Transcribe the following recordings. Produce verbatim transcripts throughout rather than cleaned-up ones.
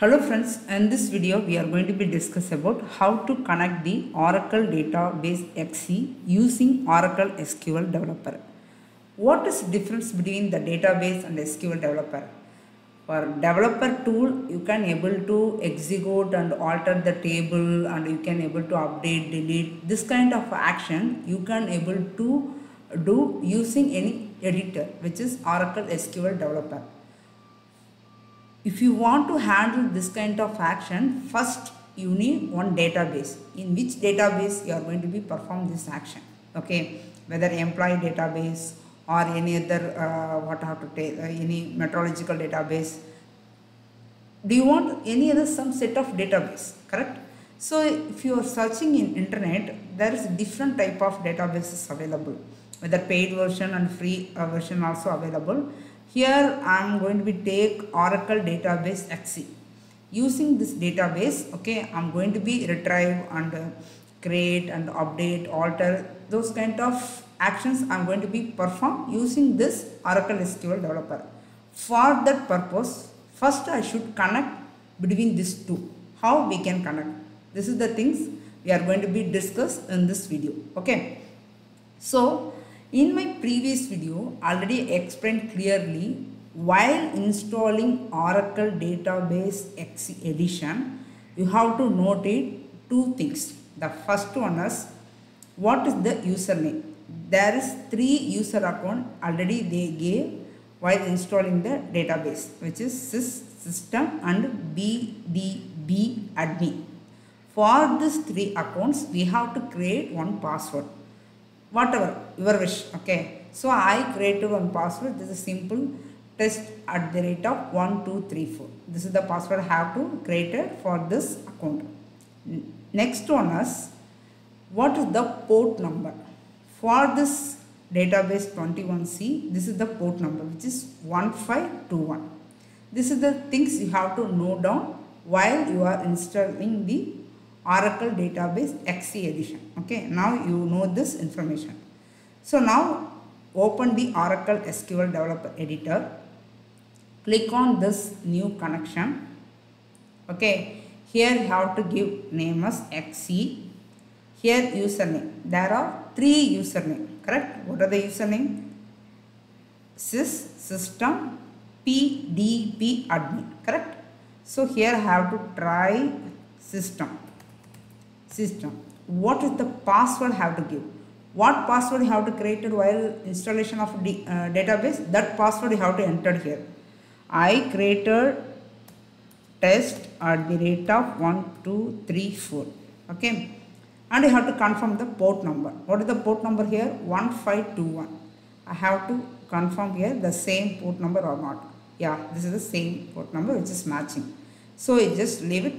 Hello friends, in this video we are going to be discuss about how to connect the Oracle Database X E using Oracle S Q L Developer. What is the difference between the database and S Q L Developer? For developer tool, you can able to execute and alter the table, and you can able to update, delete, this kind of action you can able to do using any editor, which is Oracle S Q L Developer. If you want to handle this kind of action, first you need one database. In which database you are going to be perform this action? Okay, whether employee database or any other uh, what have to take uh, any meteorological database. Do you want any other some set of database? Correct. So if you are searching in internet, there is different type of databases available. Whether paid version and free uh, version also available. Here I am going to be take Oracle Database X E. Using this database, okay, I am going to be retrieve and uh, create and update, alter, those kind of actions I am going to be perform using this Oracle S Q L Developer. For that purpose, first I should connect between these two. How we can connect? This is the things we are going to be discuss in this video. Okay, so in my previous video, already explained clearly while installing Oracle Database X E edition, you have to note it two things. The first one is what is the username. There is three user account already they gave while installing the database, which is sys system and B D B admin. For these three accounts, we have to create one password. Whatever your wish. Okay, so I created one password. This is simple test at the rate of one two three four. This is the password I have to create for this account. Next one is what is the port number for this database twenty-one C. This is the port number, which is one five two one. This is the things you have to note down while you are installing the Oracle Database X E edition. Okay, now you know this information. So now open the Oracle S Q L Developer editor. Click on this new connection. Okay, here you have to give name as X E. Here username. There are three username. Correct? What are the username? Sys system P D B admin. Correct? So here I have to try system. System. What is the password have to give? What password you have to create while installation of the uh, database? That password you have to enter here. I created test at the rate of one two three four. Okay, and you have to confirm the port number. What is the port number here? one five two one. I have to confirm here the same port number or not. Yeah, this is the same port number which is matching. So you just leave it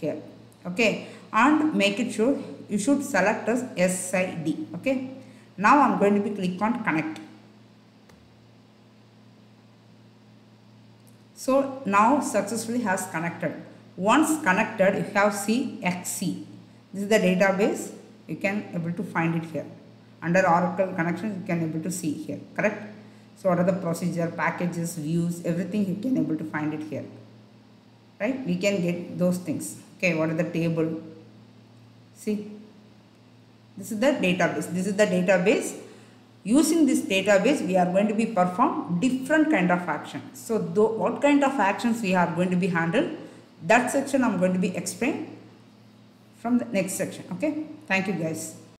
here. Okay. And make it sure you should select as S I D. Okay. Now I'm going to be click on connect. So now successfully has connected. Once connected, you have see X E. This is the database. You can able to find it here. Under Oracle connection, you can able to see here. Correct. So what are the procedure, packages, views, everything you can able to find it here. Right. We can get those things. Okay. What are the table? See, this is the database. This is the database. Using this database, we are going to be perform different kind of actions. So, though, what kind of actions we are going to be handled? That section I am going to be explained from the next section. Okay. Thank you guys.